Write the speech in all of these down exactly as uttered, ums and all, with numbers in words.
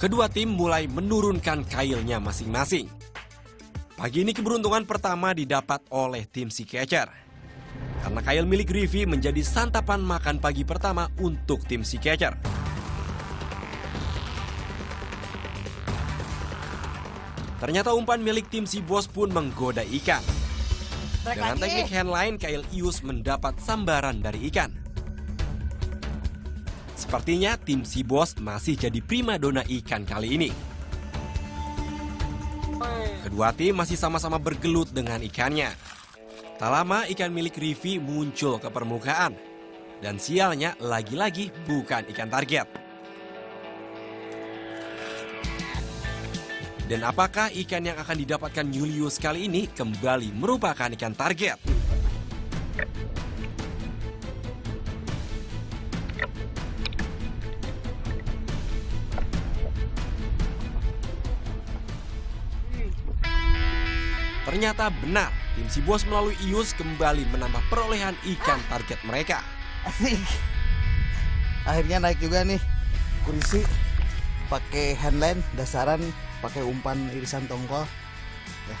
kedua tim mulai menurunkan kailnya masing-masing. Pagi ini keberuntungan pertama didapat oleh tim Sea Catcher. Karena kail milik Riffi menjadi santapan makan pagi pertama untuk tim Sea Catcher. Ternyata umpan milik tim Sea Boss pun menggoda ikan. Dengan teknik handline, kail ius mendapat sambaran dari ikan. Sepertinya tim Sea Boss masih jadi primadona ikan kali ini. Kedua tim masih sama-sama bergelut dengan ikannya. Tak lama ikan milik Riffi muncul ke permukaan. Dan sialnya lagi-lagi bukan ikan target. Dan apakah ikan yang akan didapatkan Julius kali ini kembali merupakan ikan target? Ternyata benar, tim Sea Boss melalui ius kembali menambah perolehan ikan target mereka. Akhirnya naik juga nih, kurisi pakai handline dasaran. Pakai umpan irisan tongkol, ya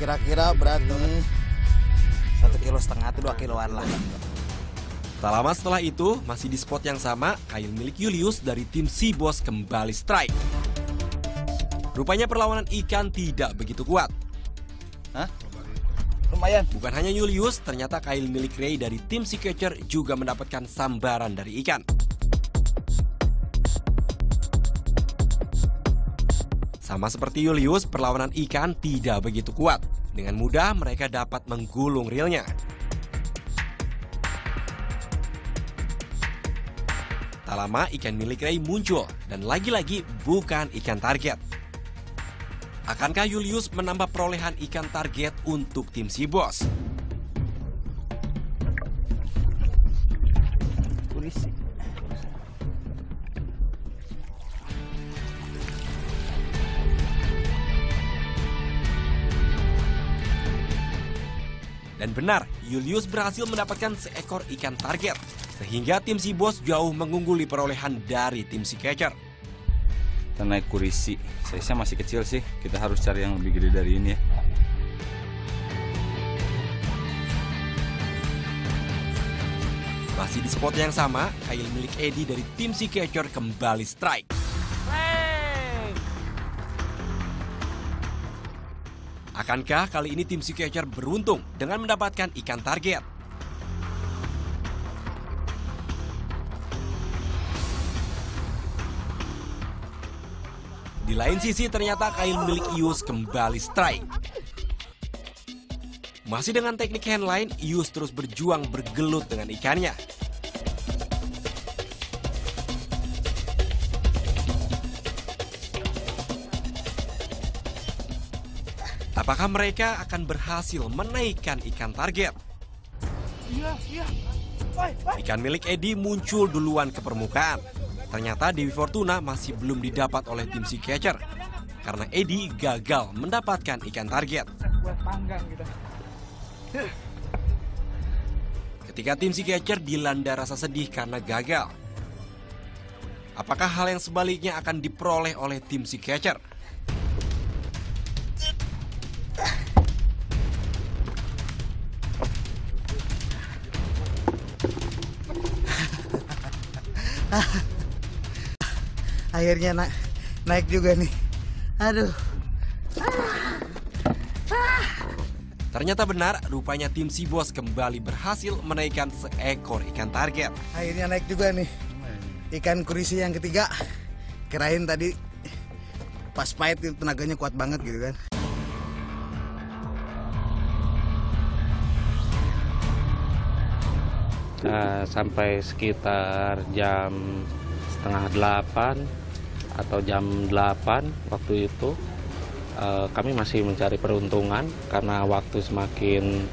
kira-kira berat nih satu kilo setengah atau dua kiloan lah. Tak lama setelah itu, masih di spot yang sama, kail milik Julius dari tim Sea Boss kembali strike. Rupanya perlawanan ikan tidak begitu kuat. Hah? Lumayan. Bukan hanya Julius, ternyata kail milik Ray dari tim Sea Catcher juga mendapatkan sambaran dari ikan. Sama seperti Julius, perlawanan ikan tidak begitu kuat. Dengan mudah mereka dapat menggulung reelnya. Tak lama ikan milik Ray muncul dan lagi-lagi bukan ikan target. Akankah Julius menambah perolehan ikan target untuk tim Sea Boss? Dan benar, Julius berhasil mendapatkan seekor ikan target, sehingga tim Sea Boss jauh mengungguli perolehan dari tim Sea Catcher. Kita naik kurisi, size-nya masih kecil sih, kita harus cari yang lebih gede dari ini ya. Masih di spot yang sama, kail milik Edi dari tim Sea Catcher kembali strike. Akankah kali ini tim Sea Catcher beruntung dengan mendapatkan ikan target? Di lain sisi ternyata kail milik Ius kembali strike. Masih dengan teknik handline, Ius terus berjuang bergelut dengan ikannya. Apakah mereka akan berhasil menaikkan ikan target? Ikan milik Edi muncul duluan ke permukaan. Ternyata Dewi Fortuna masih belum didapat oleh tim Sea Catcher karena Edi gagal mendapatkan ikan target. Ketika tim Sea Catcher dilanda rasa sedih karena gagal. Apakah hal yang sebaliknya akan diperoleh oleh tim Sea Catcher? Akhirnya na naik juga nih. Aduh. Ternyata benar, rupanya tim Sea Boss kembali berhasil menaikkan seekor ikan target. Akhirnya naik juga nih. Ikan kurisi yang ketiga. Kirain tadi pas pahit tenaganya kuat banget gitu kan. Uh, sampai sekitar jam setengah delapan atau jam delapan waktu itu uh, kami masih mencari peruntungan karena waktu semakin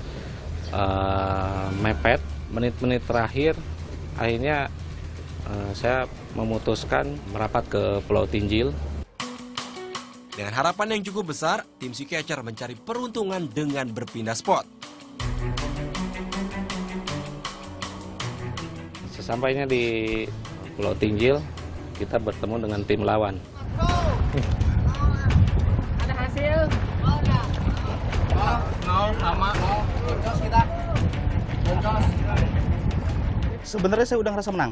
uh, mepet, menit-menit terakhir akhirnya uh, saya memutuskan merapat ke Pulau Tinjil. Dengan harapan yang cukup besar, tim Sea Catcher mencari peruntungan dengan berpindah spot. Sesampainya di Pulau Tinjil, kita bertemu dengan tim lawan. Ada hasil? Sama kita. Sebenarnya saya udah ngerasa menang.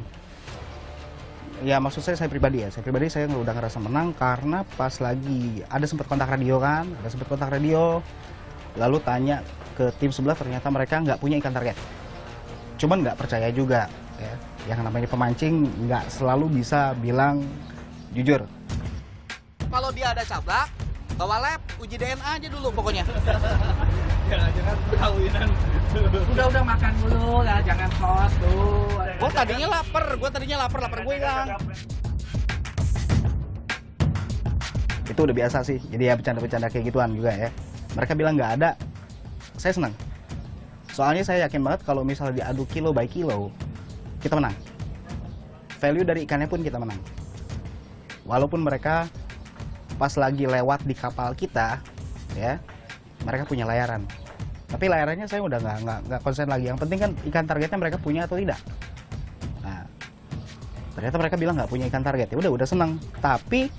Ya maksud saya, saya pribadi ya, saya pribadi saya udah ngerasa menang karena pas lagi ada sempat kontak radio kan, ada sempat kontak radio, lalu tanya ke tim sebelah ternyata mereka nggak punya ikan target. Cuman nggak percaya juga, ya. Yang namanya pemancing nggak selalu bisa bilang jujur. Kalau dia ada cablak, bawa lab, uji D N A aja dulu pokoknya. Jangan jangan kawinan. Udah-udah makan dulu lah, jangan kos tuh. Gue tadinya lapar, gue tadinya lapar, lapar gue hilang. Itu udah biasa sih, jadi ya bercanda-bercanda kayak gituan juga ya. Mereka bilang nggak ada, saya senang. Soalnya saya yakin banget kalau misalnya diadu kilo by kilo, kita menang. Value dari ikannya pun kita menang. Walaupun mereka pas lagi lewat di kapal kita, ya, mereka punya layaran. Tapi layarannya saya udah nggak nggak nggak konsen lagi. Yang penting kan ikan targetnya mereka punya atau tidak. Nah, ternyata mereka bilang nggak punya ikan target. Ya udah udah senang. Tapi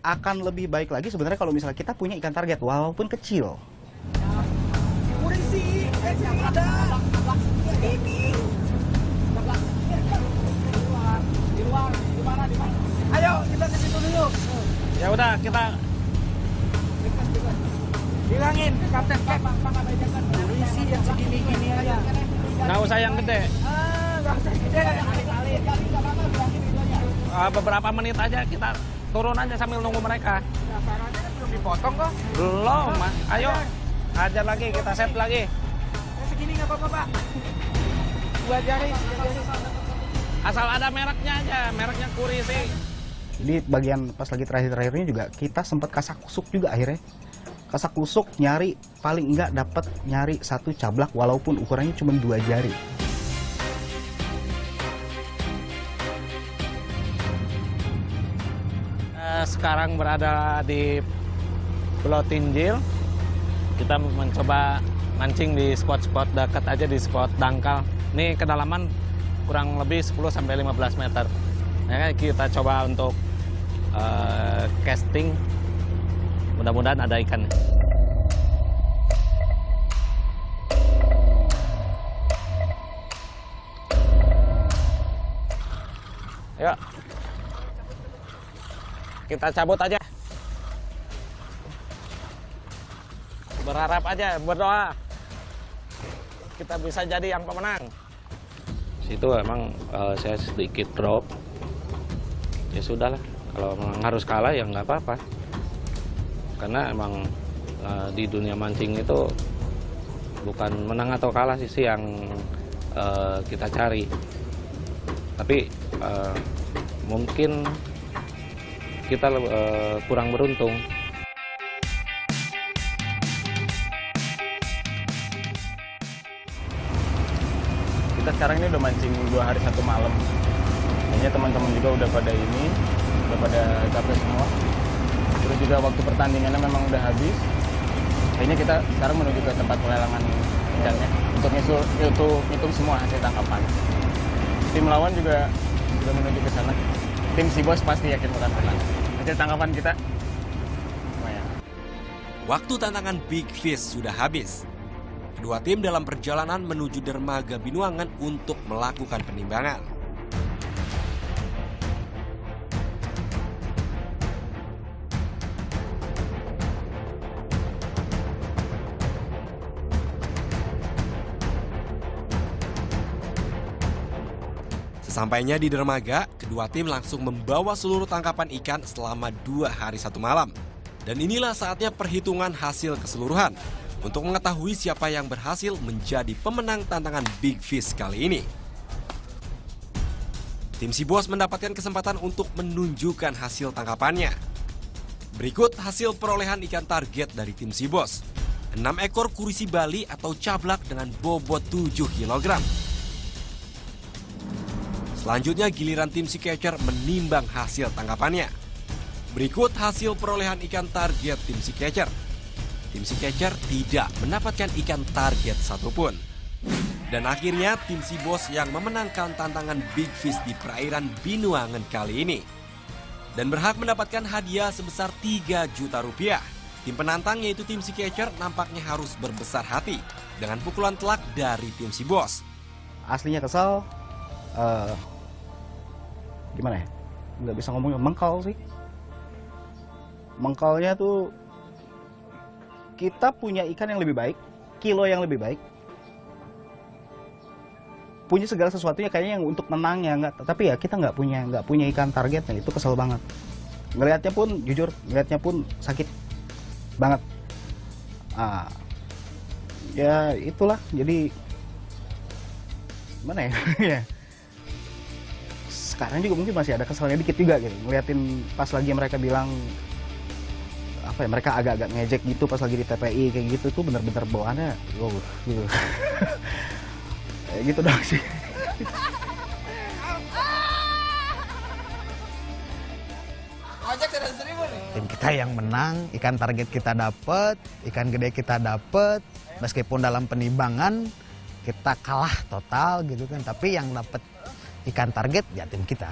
akan lebih baik lagi sebenarnya kalau misalnya kita punya ikan target walaupun kecil. Kurisi, ini. Di luar, di mana, di mana? Ayo kita ke situ dulu. Ya udah kita. Bilangin, kapten, kapten, kapten, kurisi yang segini ini aja. Nggak usah yang gede. Ah, nggak usah gede. Ah, beberapa menit aja kita turun aja sambil nunggu mereka. Sarannya belum dipotong kok. Belum, mas. Ayo, ajar lagi, kita set lagi. Segini nggak apa-apa, Pak. Dua jari. Asal ada mereknya aja, mereknya kurisi. Jadi bagian pas lagi terakhir-terakhirnya juga kita sempat kasak kusuk juga akhirnya. Kasak kusuk nyari, paling enggak dapat nyari satu cablak walaupun ukurannya cuma dua jari. Sekarang berada di Pulau Tinjil. Kita mencoba mancing di spot-spot dekat aja, di spot dangkal. Ini kedalaman kurang lebih sepuluh sampai lima belas meter. Nah, kita coba untuk uh, casting. Mudah-mudahan ada ikan. Ayo. Kita cabut aja. Berharap aja, berdoa. Kita bisa jadi yang pemenang. Situ emang uh, saya sedikit drop. Ya sudah lah, kalau memang harus kalah ya nggak apa-apa. Karena emang e, di dunia mancing itu bukan menang atau kalah sih yang e, kita cari. Tapi e, mungkin kita e, kurang beruntung. Kita sekarang ini udah mancing dua hari satu malam. Kayaknya teman-teman juga udah pada ini, udah pada capek semua. Terus juga waktu pertandingannya memang udah habis. Kayaknya kita sekarang menuju ke tempat pelelangan ikannya untuk ngisul, untuk hitung semua hasil tangkapan. Tim lawan juga sudah menuju ke sana. Tim Sea Boss pasti yakin bakal menang. Hasil tangkapan kita lumayan. Waktu tantangan Big Fish sudah habis. Kedua tim dalam perjalanan menuju Dermaga Binuangan untuk melakukan penimbangan. Sesampainya di dermaga, kedua tim langsung membawa seluruh tangkapan ikan selama dua hari satu malam. Dan inilah saatnya perhitungan hasil keseluruhan untuk mengetahui siapa yang berhasil menjadi pemenang tantangan Big Fish kali ini. Tim Sea Boss mendapatkan kesempatan untuk menunjukkan hasil tangkapannya. Berikut hasil perolehan ikan target dari tim Sea Boss. enam ekor kurisi Bali atau cablak dengan bobot tujuh kilogram. Selanjutnya giliran tim Sea Catcher menimbang hasil tangkapannya. Berikut hasil perolehan ikan target tim Sea Catcher. Tim Sea Catcher tidak mendapatkan ikan target satupun. Dan akhirnya tim Sea Boss yang memenangkan tantangan Big Fish di perairan Binuangan kali ini. Dan berhak mendapatkan hadiah sebesar tiga juta rupiah. Tim penantang yaitu tim Sea Catcher nampaknya harus berbesar hati dengan pukulan telak dari tim Sea Boss. Aslinya kesal, uh, gimana ya, nggak bisa ngomongnya, mengkal sih. Mengkalnya tuh kita punya ikan yang lebih baik, kilo yang lebih baik, punya segala sesuatunya kayaknya yang untuk menang ya, nggak, tapi ya kita nggak punya nggak punya ikan targetnya. Itu kesel banget ngelihatnya, pun jujur ngelihatnya pun sakit banget. Ah, ya itulah, jadi gimana ya sekarang juga mungkin masih ada keselnya dikit juga gitu, ngeliatin pas lagi mereka bilang apa ya, mereka agak-agak ngejek gitu pas lagi di T P I kayak gitu, tuh bener-bener bawaannya wow gitu. Gitu dong sih. Tim kita yang menang, ikan target kita dapet, ikan gede kita dapet, meskipun dalam penimbangan kita kalah total gitu kan, tapi yang dapet ikan target ya tim kita.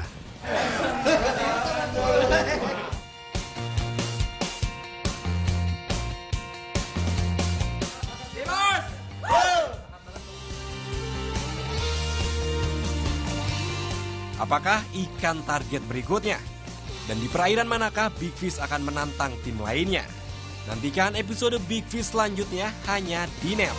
Apakah ikan target berikutnya? Dan di perairan manakah Big Fish akan menantang tim lainnya? Nantikan episode Big Fish selanjutnya hanya di Net.